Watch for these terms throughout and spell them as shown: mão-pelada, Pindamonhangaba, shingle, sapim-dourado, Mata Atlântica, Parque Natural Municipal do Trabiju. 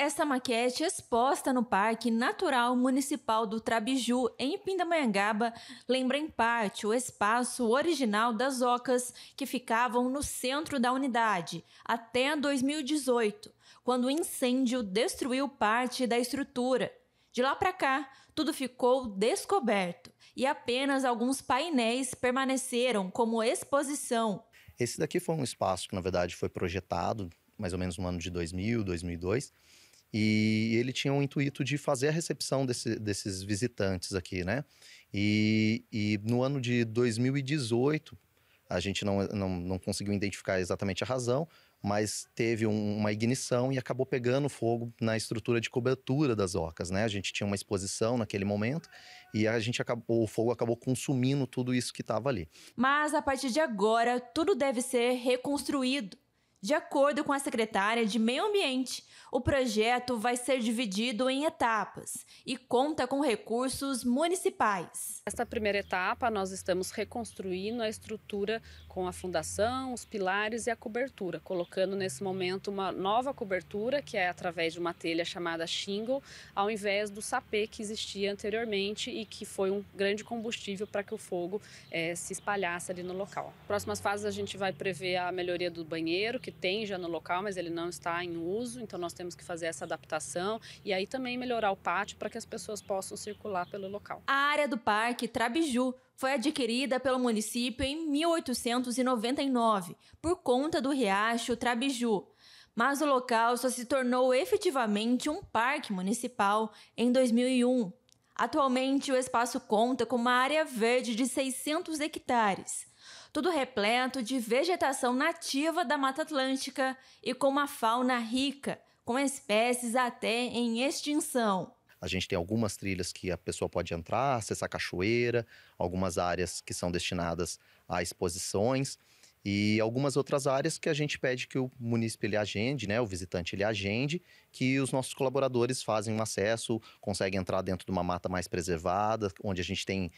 Esta maquete exposta no Parque Natural Municipal do Trabiju, em Pindamonhangaba, lembra em parte o espaço original das ocas que ficavam no centro da unidade, até 2018, quando o incêndio destruiu parte da estrutura. De lá para cá, tudo ficou descoberto e apenas alguns painéis permaneceram como exposição. Esse daqui foi um espaço que, na verdade, foi projetado mais ou menos no ano de 2000, 2002, e ele tinha um intuito de fazer a recepção desses visitantes aqui, né? E no ano de 2018, a gente não conseguiu identificar exatamente a razão, mas teve uma ignição e acabou pegando fogo na estrutura de cobertura das ocas, né? A gente tinha uma exposição naquele momento e o fogo acabou consumindo tudo isso que estava ali. Mas a partir de agora, tudo deve ser reconstruído. De acordo com a secretária de Meio Ambiente, o projeto vai ser dividido em etapas e conta com recursos municipais. Esta primeira etapa, nós estamos reconstruindo a estrutura com a fundação, os pilares e a cobertura, colocando nesse momento uma nova cobertura, que é através de uma telha chamada shingle, ao invés do sapê que existia anteriormente e que foi um grande combustível para que o fogo se espalhasse ali no local. Próximas fases, a gente vai prever a melhoria do banheiro, que tem já no local, mas ele não está em uso, então nós temos que fazer essa adaptação e aí também melhorar o pátio para que as pessoas possam circular pelo local. A área do Parque Trabiju foi adquirida pelo município em 1899, por conta do riacho Trabiju, mas o local só se tornou efetivamente um parque municipal em 2001. Atualmente, o espaço conta com uma área verde de 600 hectares, tudo repleto de vegetação nativa da Mata Atlântica e com uma fauna rica, com espécies até em extinção. A gente tem algumas trilhas que a pessoa pode entrar, acessar a cachoeira, algumas áreas que são destinadas a exposições e algumas outras áreas que a gente pede que o munícipe ele agende, né, o visitante ele agende, que os nossos colaboradores fazem um acesso, conseguem entrar dentro de uma mata mais preservada, onde a gente tem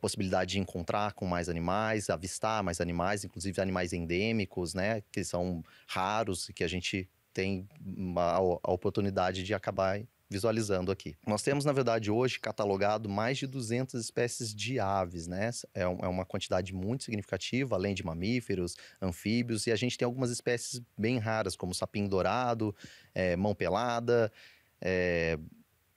possibilidade de encontrar com mais animais, avistar mais animais, inclusive animais endêmicos, né, que são raros e que a gente tem a oportunidade de acabar visualizando aqui. Nós temos, na verdade, hoje catalogado mais de 200 espécies de aves, né? É uma quantidade muito significativa, além de mamíferos, anfíbios, e a gente tem algumas espécies bem raras, como sapim-dourado, mão-pelada,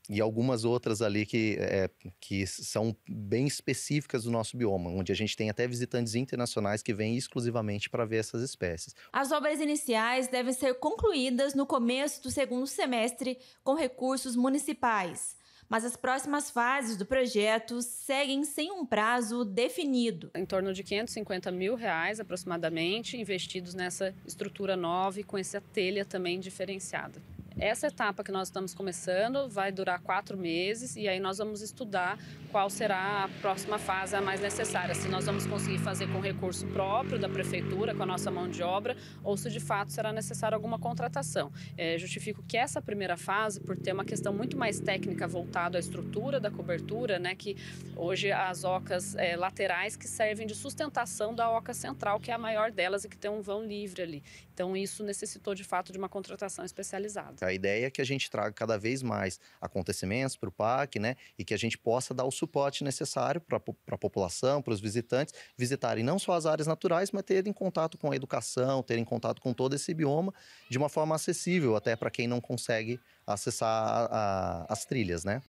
e algumas outras ali que são bem específicas do nosso bioma, onde a gente tem até visitantes internacionais que vêm exclusivamente para ver essas espécies. As obras iniciais devem ser concluídas no começo do segundo semestre com recursos municipais, mas as próximas fases do projeto seguem sem um prazo definido. Em torno de R$550 mil, aproximadamente, investidos nessa estrutura nova e com essa telha também diferenciada. Essa etapa que nós estamos começando vai durar 4 meses e aí nós vamos estudar qual será a próxima fase a mais necessária, se nós vamos conseguir fazer com recurso próprio da prefeitura, com a nossa mão de obra, ou se de fato será necessária alguma contratação. Justifico que essa primeira fase, por ter uma questão muito mais técnica voltada à estrutura da cobertura, né, que hoje as ocas laterais que servem de sustentação da oca central, que é a maior delas e que tem um vão livre ali. Então isso necessitou de fato de uma contratação especializada. A ideia é que a gente traga cada vez mais acontecimentos para o parque, né? E que a gente possa dar o suporte necessário para a população, para os visitantes, visitarem não só as áreas naturais, mas terem contato com a educação, terem contato com todo esse bioma de uma forma acessível, até para quem não consegue acessar as trilhas, né?